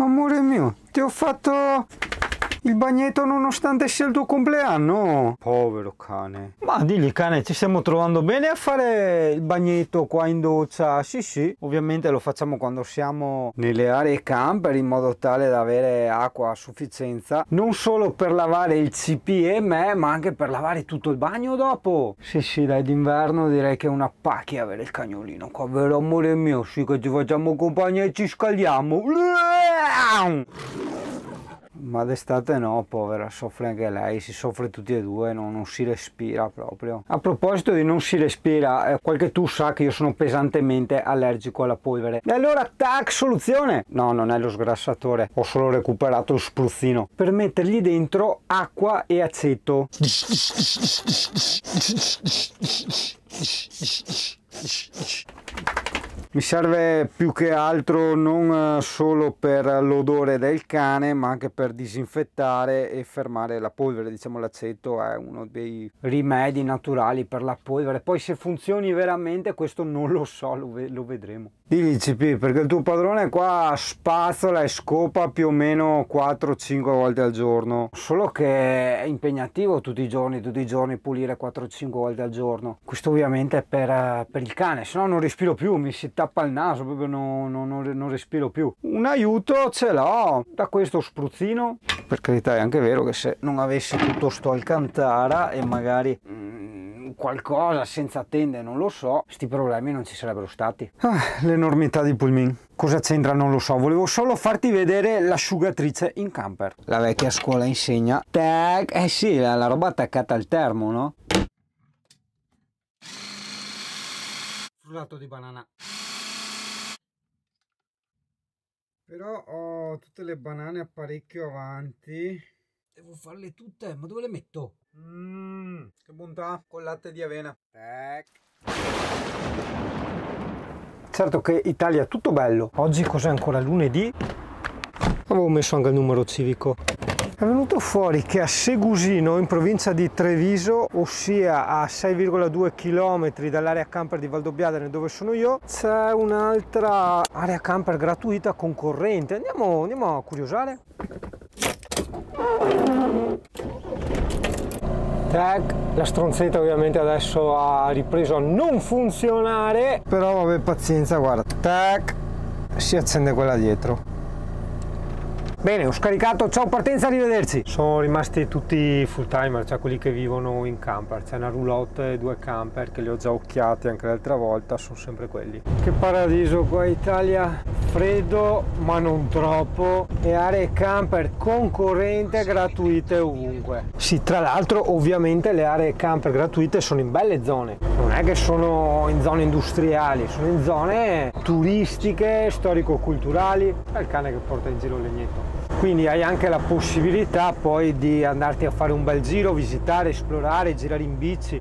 Amore mio, ti ho fatto il bagnetto nonostante sia il tuo compleanno. Povero cane. Ma digli, cane, ci stiamo trovando bene a fare il bagnetto qua in doccia. Sì sì, ovviamente lo facciamo quando siamo nelle aree camper, in modo tale da avere acqua a sufficienza, non solo per lavare il CP e me, ma anche per lavare tutto il bagno dopo. Sì sì, dai, d'inverno direi che è una pacchia avere il cagnolino qua, vero amore mio? Sì, che ci facciamo compagnia e ci scaldiamo. Ma d'estate no, povera, soffre anche lei, si soffre tutti e due, non si respira proprio. A proposito di non si respira, qualche tu sa che io sono pesantemente allergico alla polvere. E allora, tac, soluzione! No, non è lo sgrassatore, ho solo recuperato lo spruzzino. Per mettergli dentro acqua e aceto. Mi serve più che altro non solo per l'odore del cane, ma anche per disinfettare e fermare la polvere. Diciamo, l'aceto è uno dei rimedi naturali per la polvere. Poi se funzioni veramente questo non lo so, lo vedremo. Digli, CP, perché il tuo padrone qua spazzola e scopa più o meno 4-5 volte al giorno. Solo che è impegnativo tutti i giorni pulire 4-5 volte al giorno. Questo ovviamente è per il cane, se no non respiro più, mi si tappa il naso, proprio non respiro più. Un aiuto ce l'ho da questo spruzzino. Per carità, è anche vero che se non avessi tutto sto alcantara e magari qualcosa senza tende, non lo so, sti problemi non ci sarebbero stati. Ah, l'enormità di Pullman. Cosa c'entra non lo so, volevo solo farti vedere l'asciugatrice in camper. La vecchia scuola insegna. Tac, eh sì, la roba attaccata al termo, no? Frullato di banana. Però ho tutte le banane a parecchio avanti. Devo farle tutte, ma dove le metto? Che bontà, col latte di avena. Certo che Italia è tutto bello. Oggi cos'è ancora? Lunedì? Avevo messo anche il numero civico. È venuto fuori che a Segusino, in provincia di Treviso, ossia a 6,2 km dall'area camper di Valdobbiadene dove sono io, c'è un'altra area camper gratuita concorrente. Andiamo a curiosare. Tac, la stronzetta ovviamente adesso ha ripreso a non funzionare, però vabbè, pazienza, guarda. Tac, si accende quella dietro. Bene, ho scaricato, ciao partenza, arrivederci. Sono rimasti tutti full timer, cioè quelli che vivono in camper. C'è una roulotte e due camper che li ho già occhiati anche l'altra volta, sono sempre quelli. Che paradiso qua Italia, freddo ma non troppo, e aree camper concorrente gratuite ovunque. Sì, tra l'altro ovviamente le aree camper gratuite sono in belle zone, non è che sono in zone industriali, sono in zone turistiche, storico-culturali. È il cane che porta in giro l'agnetto. Quindi hai anche la possibilità poi di andarti a fare un bel giro, visitare, esplorare, girare in bici.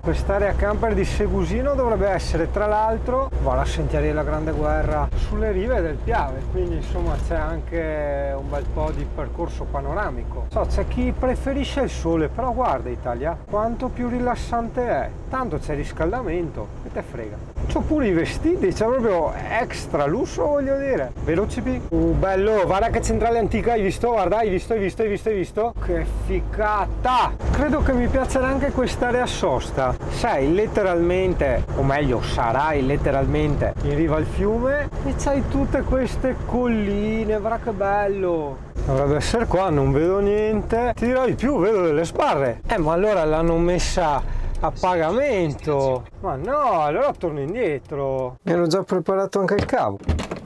Quest'area camper di Segusino dovrebbe essere tra l'altro, va la sentiera della Grande Guerra, sulle rive del Piave, quindi insomma c'è anche un bel po' di percorso panoramico. So, c'è chi preferisce il sole, però guarda Italia quanto più rilassante è, tanto c'è riscaldamento, che te frega. C'ho pure i vestiti, c'è proprio extra lusso, voglio dire. Vero CP? Bello, guarda che centrale antica, hai visto? Guarda, hai visto? Che ficata! Credo che mi piacerà anche quest'area sosta. Sei letteralmente, o meglio, sarai letteralmente in riva al fiume e c'hai tutte queste colline, guarda che bello! Dovrebbe essere qua, non vedo niente. Ti dirò di più, vedo delle sbarre. Ma allora l'hanno messa a pagamento, ma no, allora torno indietro. Mi ero già preparato anche il cavo.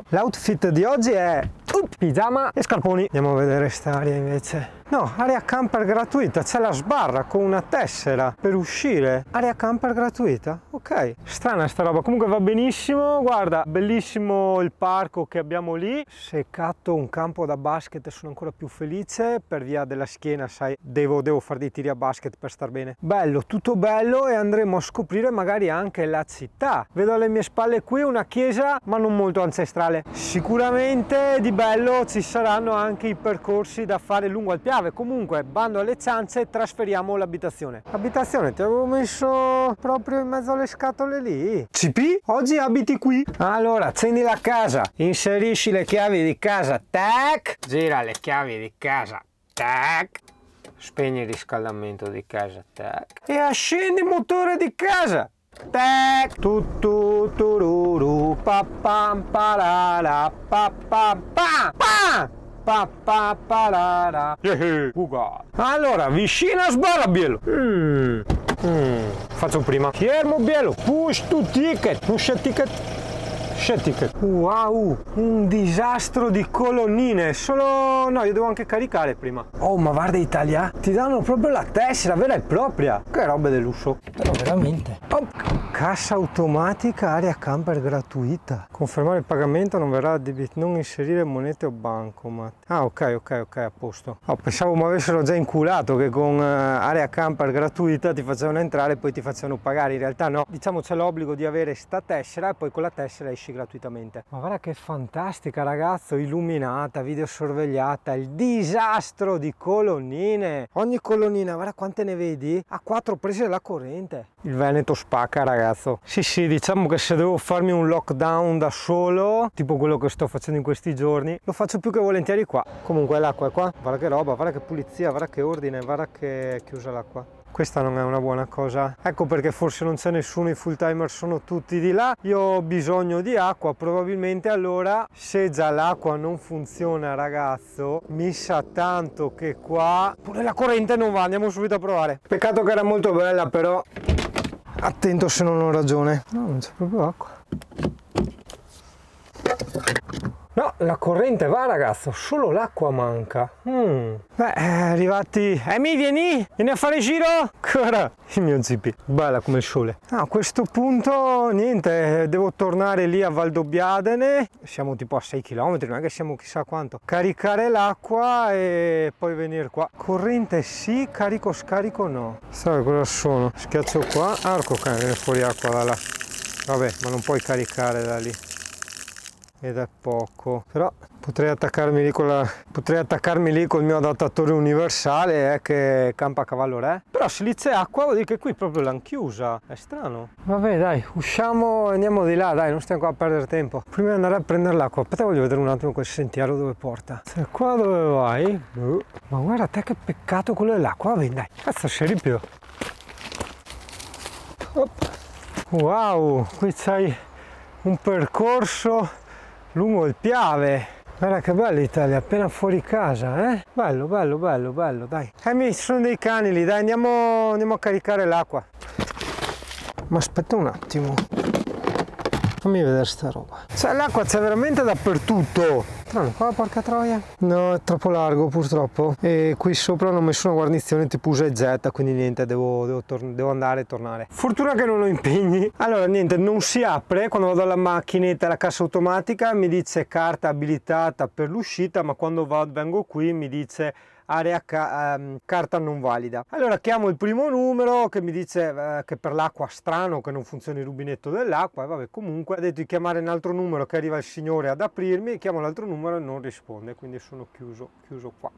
L'outfit di oggi è pigiama e scarponi. Andiamo a vedere st'area invece. No, area camper gratuita, c'è la sbarra con una tessera per uscire. Area camper gratuita? Ok. Strana sta roba, comunque va benissimo. Guarda, bellissimo il parco che abbiamo lì. Se catto un campo da basket sono ancora più felice, per via della schiena, sai, devo fare dei tiri a basket per star bene. Bello, tutto bello, e andremo a scoprire magari anche la città. Vedo alle mie spalle qui una chiesa, ma non molto ancestrale. Sicuramente di bello ci saranno anche i percorsi da fare lungo al Piave. nave, comunque bando alle ciance, trasferiamo l'abitazione. Abitazione, ti avevo messo proprio in mezzo alle scatole lì. CP, oggi abiti qui. Allora accendi la casa, inserisci le chiavi di casa, tac, gira le chiavi di casa, tac, spegni il riscaldamento di casa, tac, e accendi il motore di casa, tac, tutto tururu pa pam pa la la pa pam pa pa pa pa pa la la. Allora vicina sballa bielo. Faccio prima fermo bielo, push to ticket, push ticket. Wow, un disastro di colonnine. Solo no, io devo anche caricare prima. Oh, ma guarda, Italia, ti danno proprio la tessera vera e propria. Che roba del lusso, però veramente. Oh. Cassa automatica, area camper gratuita. Confermare il pagamento, non verrà addebitato, non inserire monete o bancomat. Ah, ok, ok, ok, a posto. Oh, pensavo mi avessero già inculato che con area camper gratuita ti facevano entrare e poi ti facevano pagare. In realtà no, diciamo c'è l'obbligo di avere sta tessera e poi con la tessera esci gratuitamente. Ma guarda che fantastica, ragazzo, illuminata, videosorvegliata, il disastro di colonnine. Ogni colonnina, guarda quante ne vedi, ha 4 prese della corrente. Il Veneto spacca, ragazzo. Sì, diciamo che se devo farmi un lockdown da solo, tipo quello che sto facendo in questi giorni, lo faccio più che volentieri qua. Comunque l'acqua è qua, guarda che roba, guarda che pulizia, guarda che ordine, guarda che è chiusa l'acqua. Questa non è una buona cosa, ecco perché forse non c'è nessuno, i full timer sono tutti di là. Io ho bisogno di acqua probabilmente. Allora, se già l'acqua non funziona, ragazzo, mi sa tanto che qua pure la corrente non va. Andiamo subito a provare. Peccato che era molto bella, però attento se non ho ragione. No, non c'è proprio acqua. No, la corrente va, ragazzo, solo l'acqua manca. Beh, arrivati. Mi vieni a fare giro? Ancora il mio GP, bella come il sole. A questo punto niente, devo tornare lì a Valdobbiadene. Siamo tipo a 6 km, non è che siamo chissà quanto. Caricare l'acqua e poi venire qua. Corrente sì, carico scarico no. Sai cosa sono? Schiaccio qua, arco, ok, viene fuori acqua da là. Vabbè, ma non puoi caricare da lì. Ed è poco, però potrei attaccarmi lì col mio adattatore universale che campa a cavallo re. Però se lì c'è acqua vuol dire che qui proprio l'hanno chiusa, è strano. Vabbè dai, usciamo e andiamo di là, dai, non stiamo qua a perdere tempo. Prima di andare a prendere l'acqua, aspetta, voglio vedere un attimo quel sentiero dove porta. Se qua dove vai? Ma guarda te che peccato quello dell'acqua, vabbè dai, cazzo scerippio. Wow, qui c'hai un percorso lungo il Piave. Guarda che bella Italia, appena fuori casa, eh? Bello, bello, bello, bello, dai. Mi sono dei cani lì, dai, andiamo a caricare l'acqua. Ma aspetta un attimo, fammi vedere sta roba. Cioè l'acqua c'è veramente dappertutto. Tranne qua, porca troia. No, è troppo largo purtroppo. E qui sopra hanno messo una guarnizione tipo usa e getta, quindi niente, devo andare e tornare. Fortuna che non ho impegni. Allora niente, non si apre. Quando vado alla macchinetta, alla cassa automatica, mi dice carta abilitata per l'uscita, ma quando vengo qui mi dice area carta non valida. Allora chiamo il primo numero che mi dice che per l'acqua strano che non funziona il rubinetto dell'acqua, e vabbè, comunque ha detto di chiamare un altro numero, che arriva il signore ad aprirmi, chiamo l'altro numero e non risponde, quindi sono chiuso qua.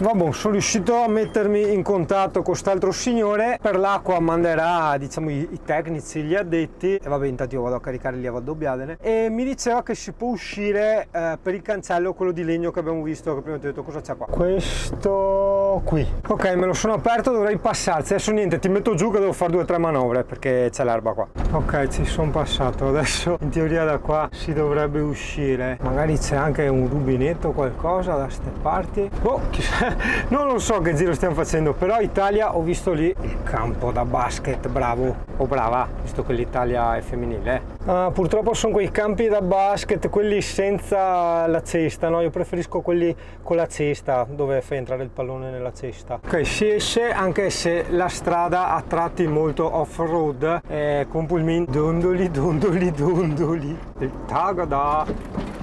Vabbè, sono riuscito a mettermi in contatto con quest'altro signore. Per l'acqua manderà, diciamo, i tecnici, gli addetti, e vabbè, intanto io vado a caricare lì a Valdobbiadene. E mi diceva che si può uscire per il cancello, quello di legno che abbiamo visto, che prima ti ho detto. Cosa c'è qua? Questo qui, ok, me lo sono aperto, dovrei passarci adesso. Niente, ti metto giù che devo fare 2 o 3 manovre perché c'è l'erba qua. Ok, ci sono passato, adesso in teoria da qua si dovrebbe uscire. Magari c'è anche un rubinetto o qualcosa da ste parti, boh, chissà. Non lo so che giro stiamo facendo, però Italia, ho visto lì il campo da basket, bravo o brava, visto che l'Italia è femminile. Purtroppo sono quei campi da basket, quelli senza la cesta, no? Io preferisco quelli con la cesta, dove fai entrare il pallone nella cesta. Ok, si esce anche se la strada a tratti molto off-road, con pullman, dondoli, dondoli, dondoli, il tagada.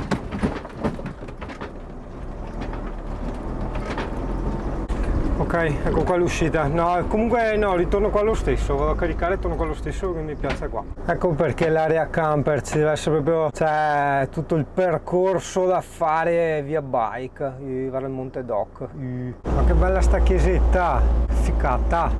Ok, ecco qua l'uscita. No, comunque no, ritorno qua lo stesso, vado a caricare e torno qua lo stesso, che mi piace qua. Ecco perché l'area camper ci deve essere proprio, cioè, tutto il percorso da fare via bike, vado al Monte Doc. Ma che bella sta chiesetta, ficcata.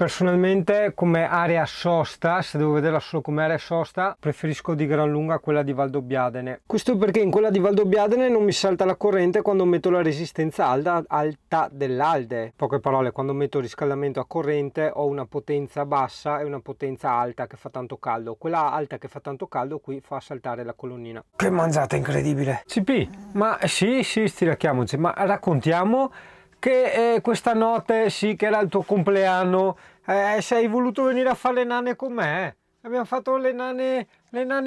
Personalmente come area sosta, se devo vederla solo come area sosta, preferisco di gran lunga quella di Valdobbiadene. Questo perché in quella di Valdobbiadene non mi salta la corrente quando metto la resistenza alta dell'Alde. Poche parole, quando metto riscaldamento a corrente ho una potenza bassa e una potenza alta che fa tanto caldo. Quella alta che fa tanto caldo qui fa saltare la colonnina. Che mangiata incredibile! CP, ma sì, stiracchiamoci, ma raccontiamo che questa notte, sì che era il tuo compleanno, sei voluto venire a fare le nane con me, abbiamo fatto le nane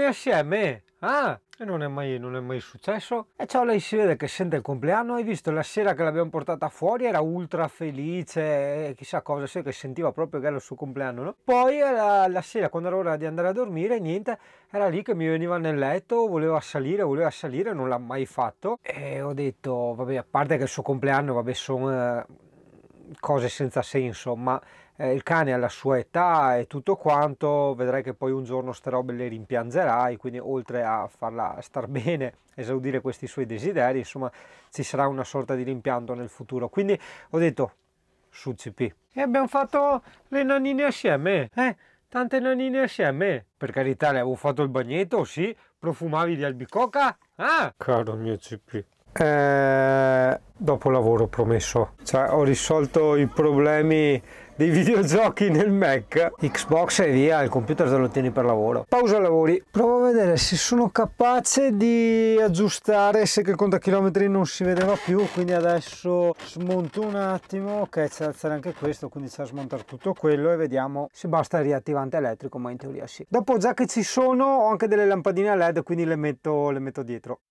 assieme, ah, e non è mai successo. E ciao, lei si vede che sente il compleanno, hai visto la sera che l'abbiamo portata fuori, era ultra felice, chissà cosa, che sentiva proprio che era il suo compleanno, no? Poi la sera, quando era ora di andare a dormire, niente, era lì che mi veniva nel letto, voleva salire, non l'ha mai fatto, e ho detto, vabbè, a parte che il suo compleanno, vabbè, sono cose senza senso, ma il cane alla sua età e tutto quanto, vedrai che poi un giorno ste robe le rimpiangerai, quindi oltre a farla star bene, esaudire questi suoi desideri, insomma ci sarà una sorta di rimpianto nel futuro, quindi ho detto su CP e abbiamo fatto le nanine assieme, tante nanine assieme, per carità, le avevo fatto il bagnetto, sì, profumavi di albicocca, ah, caro mio CP. Dopo lavoro, promesso, cioè ho risolto i problemi dei videogiochi nel Mac, Xbox e via, il computer te lo tieni per lavoro. Pausa lavori, provo a vedere se sono capace di aggiustare, se che il contachilometri non si vedeva più, quindi adesso smonto un attimo, ok, c'è da alzare anche questo, quindi c'è da smontare tutto quello e vediamo se basta il riattivante elettrico, ma in teoria sì. Dopo, già che ci sono, ho anche delle lampadine LED, quindi le metto dietro.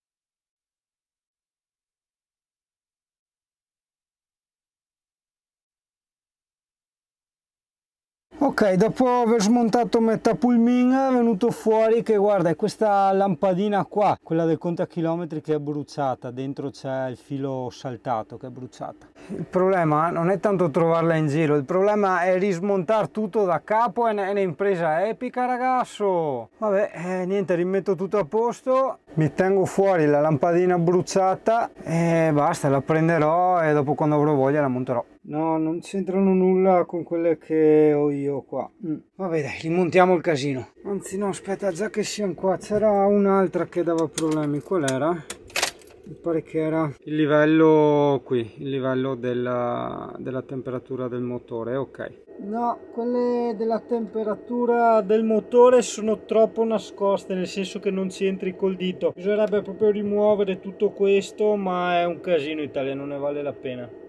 Ok, dopo aver smontato metà pulmin è venuto fuori che, guarda, è questa lampadina qua, quella del contachilometri, che è bruciata, dentro c'è il filo saltato che è bruciata. Il problema non è tanto trovarla in giro, il problema è rismontare tutto da capo, è un'impresa epica, ragazzo. Vabbè, niente, rimetto tutto a posto, mi tengo fuori la lampadina bruciata e basta, la prenderò e dopo, quando avrò voglia, la monterò. No, non c'entrano nulla con quelle che ho io qua. Vabbè, dai, rimontiamo il casino. Anzi no, aspetta, già che siamo qua, c'era un'altra che dava problemi. Qual era? Mi pare che era il livello qui, il livello della temperatura del motore, ok. No, quelle della temperatura del motore sono troppo nascoste, nel senso che non ci entri col dito. Bisognerebbe proprio rimuovere tutto questo, ma è un casino, Italia, non ne vale la pena.